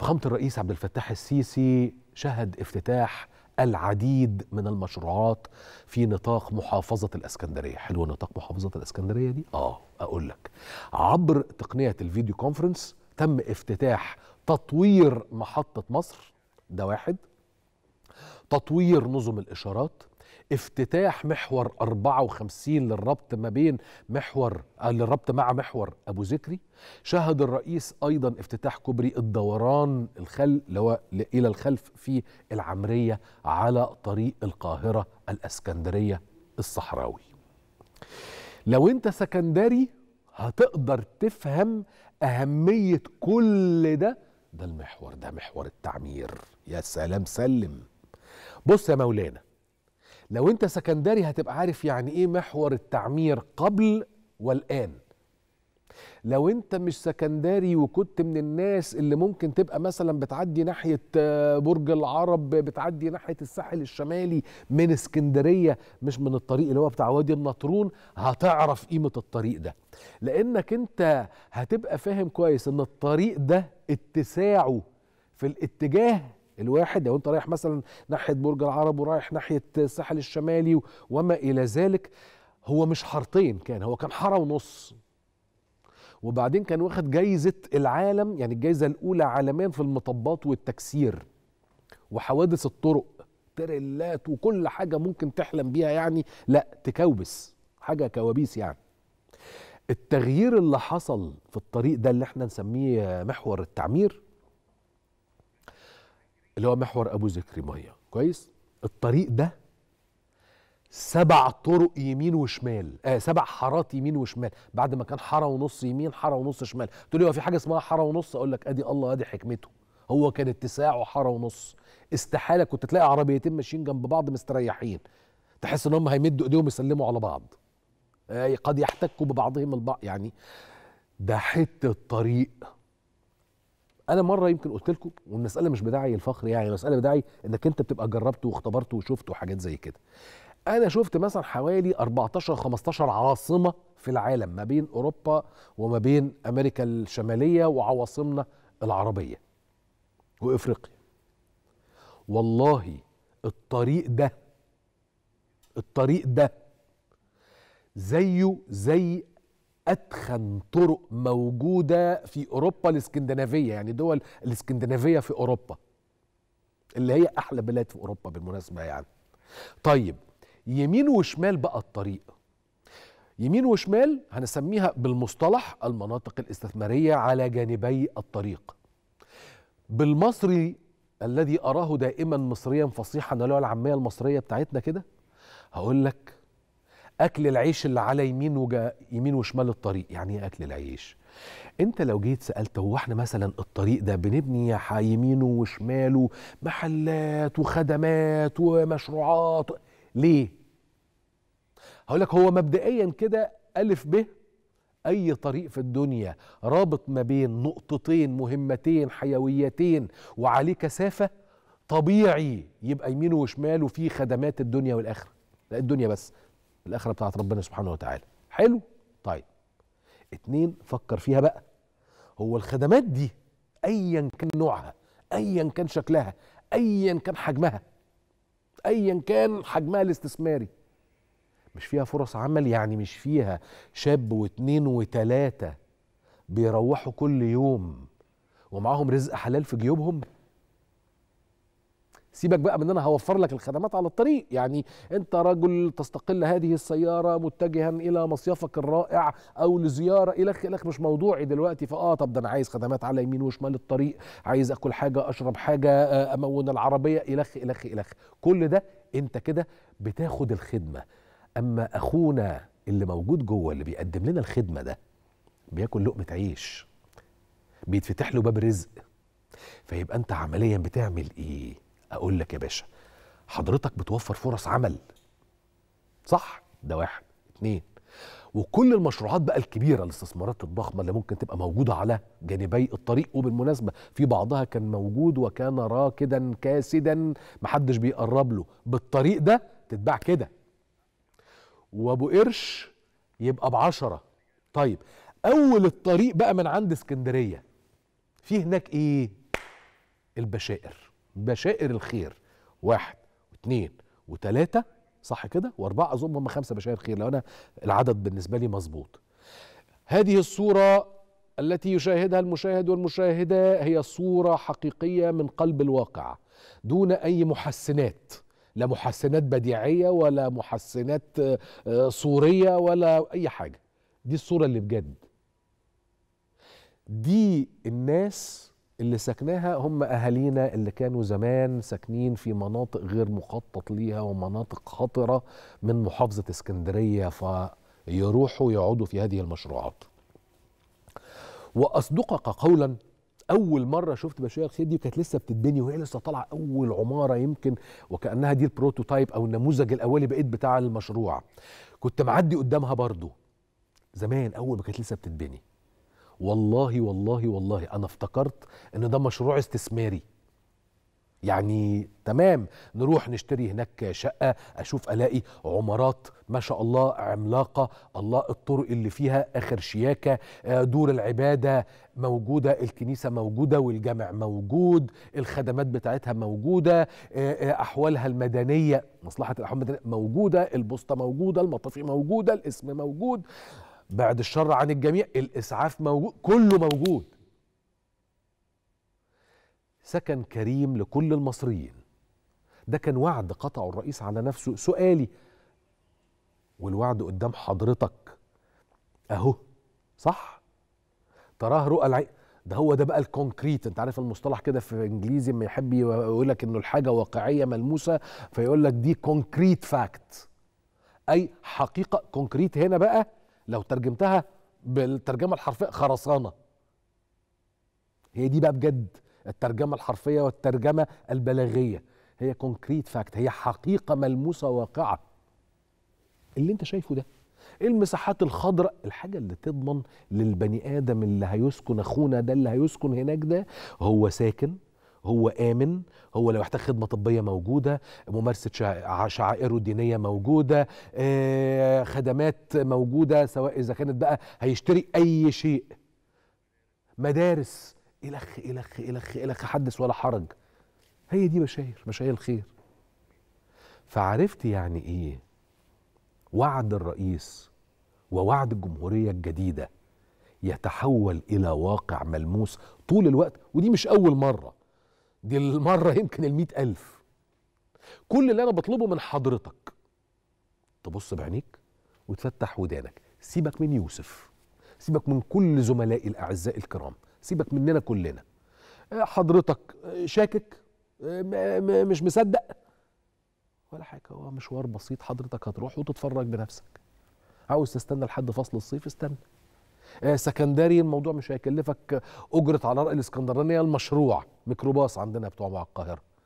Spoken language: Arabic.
فخامة الرئيس عبد الفتاح السيسي شهد افتتاح العديد من المشروعات في نطاق محافظة الإسكندرية. حلو نطاق محافظة الإسكندرية دي؟ أقول لك، عبر تقنية الفيديو كونفرنس تم افتتاح تطوير محطة مصر، ده واحد، تطوير نظم الإشارات، افتتاح محور 54 للربط ما بين محور للربط مع محور ابو ذكري. شهد الرئيس ايضا افتتاح كوبري الدوران الى الخلف في العمريه على طريق القاهره الاسكندريه الصحراوي. لو انت سكندري هتقدر تفهم اهميه كل ده. ده المحور، ده محور التعمير. يا سلام، سلم. بص يا مولانا، لو انت سكندري هتبقى عارف يعني ايه محور التعمير قبل والآن. لو انت مش سكندري وكنت من الناس اللي ممكن تبقى مثلا بتعدي ناحية برج العرب، بتعدي ناحية الساحل الشمالي من اسكندرية، مش من الطريق اللي هو بتاع وادي النطرون، هتعرف قيمة الطريق ده، لانك انت هتبقى فاهم كويس ان الطريق ده اتساعه في الاتجاه الواحد. لو انت رايح مثلا ناحيه برج العرب ورايح ناحيه الساحل الشمالي وما الى ذلك، هو مش حارتين، كان حاره ونص، وبعدين كان واخد جايزه العالم، يعني الجايزه الاولى عالميا في المطبات والتكسير وحوادث الطرق، تريلات وكل حاجه ممكن تحلم بيها، يعني لا تكوبس حاجه، كوابيس يعني. التغيير اللي حصل في الطريق ده اللي احنا نسميه محور التعمير، اللي هو محور ابو ذكري ميه، كويس؟ الطريق ده 7 طرق يمين وشمال، 7 حارات يمين وشمال، بعد ما كان حاره ونص يمين، حاره ونص شمال. تقول لي هو في حاجه اسمها حاره ونص؟ اقول لك ادي الله، ادي حكمته. هو كان اتساعه حاره ونص، استحاله كنت تلاقي عربيتين ماشيين جنب بعض مستريحين، تحس ان هم هيمدوا ايديهم يسلموا على بعض، قد يحتكوا ببعضهم البعض، يعني ده حته طريق. أنا مرة يمكن قلت لكم، والمسألة مش بداعي الفخر، يعني المسألة بداعي إنك أنت بتبقى جربت واختبرت وشفت وحاجات زي كده. أنا شفت مثلا حوالي 14-15 عاصمة في العالم ما بين أوروبا وما بين أمريكا الشمالية وعواصمنا العربية وإفريقيا. والله الطريق ده زيه زي أتخن طرق موجودة في أوروبا الإسكندنافية، يعني دول الإسكندنافية في أوروبا اللي هي أحلى بلاد في أوروبا بالمناسبة يعني. طيب يمين وشمال بقى الطريق، يمين وشمال هنسميها بالمصطلح المناطق الاستثمارية على جانبي الطريق، بالمصري الذي أراه دائما مصريا فصيحا، اللي هو العامية المصرية بتاعتنا كده، هقول لك أكل العيش اللي على يمين وشمال الطريق. يعني إيه أكل العيش؟ أنت لو جيت سألت هو إحنا مثلا الطريق ده بنبني يمينه وشماله محلات وخدمات ومشروعات ليه؟ هقول لك هو مبدئيا كده ألف ب أي طريق في الدنيا رابط ما بين نقطتين مهمتين حيويتين وعليه كثافة، طبيعي يبقى يمينه وشماله فيه خدمات الدنيا والآخرة، لا الدنيا بس، الآخرة بتاعت ربنا سبحانه وتعالى. حلو؟ طيب 2، فكر فيها بقى، هو الخدمات دي أيا كان نوعها، أيا كان شكلها، أيا كان حجمها، أيا كان حجمها الاستثماري، مش فيها فرص عمل؟ يعني مش فيها شاب و2 و3 بيروحوا كل يوم ومعاهم رزق حلال في جيوبهم؟ سيبك بقى من انا هوفر لك الخدمات على الطريق، يعني انت رجل تستقل هذه السياره متجها الى مصيفك الرائع او لزياره الى اخره، مش موضوعي دلوقتي. طب ده انا عايز خدمات على يمين وشمال الطريق، عايز اكل حاجه، اشرب حاجه، امون العربيه، الى اخره. كل ده انت كده بتاخد الخدمه. اما اخونا اللي موجود جوه اللي بيقدم لنا الخدمه ده بياكل لقمه عيش، بيتفتح له باب رزق، فيبقى انت عمليا بتعمل ايه؟ أقول لك يا باشا، حضرتك بتوفر فرص عمل، صح؟ ده 1، 2. وكل المشروعات بقى الكبيرة، الاستثمارات الضخمة اللي ممكن تبقى موجودة على جانبي الطريق، وبالمناسبة في بعضها كان موجود وكان راكدا كاسدا محدش بيقرب له، بالطريق ده تتباع كده، وأبو قرش يبقى ب10. طيب أول الطريق بقى من عند اسكندرية، في هناك إيه؟ البشائر، بشائر الخير، 1 و2 و3 صح كده، و4 اظن هم 5 بشائر خير لو انا العدد بالنسبه لي مظبوط. هذه الصوره التي يشاهدها المشاهد والمشاهده هي صوره حقيقيه من قلب الواقع دون اي محسنات، لا محسنات بديعيه ولا محسنات صوريه ولا اي حاجه. دي الصوره اللي بجد، دي الناس اللي سكناها هم اهالينا اللي كانوا زمان ساكنين في مناطق غير مخطط ليها ومناطق خطره من محافظه اسكندريه، فيروحوا يقعدوا في هذه المشروعات. واصدقك قولا، اول مره شفت بشائر الخير دي كانت لسه بتتبني وهي لسه طالعه اول عماره يمكن، وكانها دي البروتوتايب او النموذج الاولي بقيت بتاع المشروع. كنت معدي قدامها برضو زمان اول ما كانت لسه بتتبني، والله والله والله انا افتكرت ان ده مشروع استثماري، يعني تمام نروح نشتري هناك شقه، اشوف الاقي عمارات ما شاء الله عملاقه، الله الطرق اللي فيها اخر شياكه، دور العباده موجوده، الكنيسه موجوده والجامع موجود، الخدمات بتاعتها موجوده، احوالها المدنيه، مصلحه الاحوال المدنيه موجوده، البوسطه موجوده، المطافي موجوده، الاسم موجود، بعد الشر عن الجميع، الإسعاف موجود، كله موجود. سكن كريم لكل المصريين، ده كان وعد قطعه الرئيس على نفسه. سؤالي والوعد قدام حضرتك أهو، صح؟ تراه رؤى العين، ده هو ده بقى الكونكريت. انت عارف المصطلح كده في الانجليزي ما يحب يقول لك انه الحاجة واقعية ملموسة، فيقول لك دي كونكريت فاكت، أي حقيقة كونكريت. هنا بقى لو ترجمتها بالترجمة الحرفية خرسانة، هي دي بقى بجد الترجمة الحرفية والترجمة البلاغية، هي كونكريت فاكت، هي حقيقة ملموسة واقعة. اللي انت شايفه ده، المساحات الخضراء، الحاجة اللي تضمن للبني آدم اللي هيسكن، أخونا ده اللي هيسكن هناك ده هو ساكن، هو آمن، هو لو احتاج خدمة طبية موجودة، ممارسة شعائره الدينية موجودة، خدمات موجودة، سواء إذا كانت بقى هيشتري أي شيء، مدارس، إلخ إلخ إلخ إلخ، حدث ولا حرج. هي دي بشائر، بشائر الخير. فعرفت يعني إيه وعد الرئيس ووعد الجمهورية الجديدة يتحول إلى واقع ملموس طول الوقت. ودي مش أول مرة، دي المرة يمكن 100,000. كل اللي أنا بطلبه من حضرتك تبص بعينيك وتفتح ودانك، سيبك من يوسف، سيبك من كل زملائي الأعزاء الكرام، سيبك مننا كلنا. حضرتك شاكك، مش مصدق ولا حاجة، هو مشوار بسيط، حضرتك هتروح وتتفرج بنفسك. عاوز تستنى لحد فصل الصيف استنى. سكندري الموضوع مش هيكلفك أجرة على رأي الإسكندرانية المشروع، ميكروباص عندنا بتوع القاهرة.